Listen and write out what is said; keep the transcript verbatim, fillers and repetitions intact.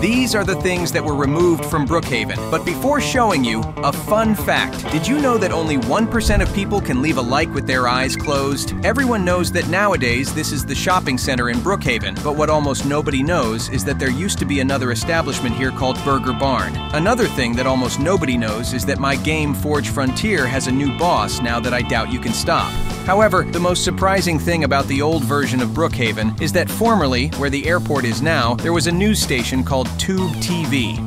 These are the things that were removed from Brookhaven. But before showing you, a fun fact. Did you know that only one percent of people can leave a like with their eyes closed? Everyone knows that nowadays this is the shopping center in Brookhaven, but what almost nobody knows is that there used to be another establishment here called Burger Barn. Another thing that almost nobody knows is that my game Forge Frontier has a new boss now that I doubt you can stop. However, the most surprising thing about the old version of Brookhaven is that formerly, where the airport is now, there was a news station called Tube T V.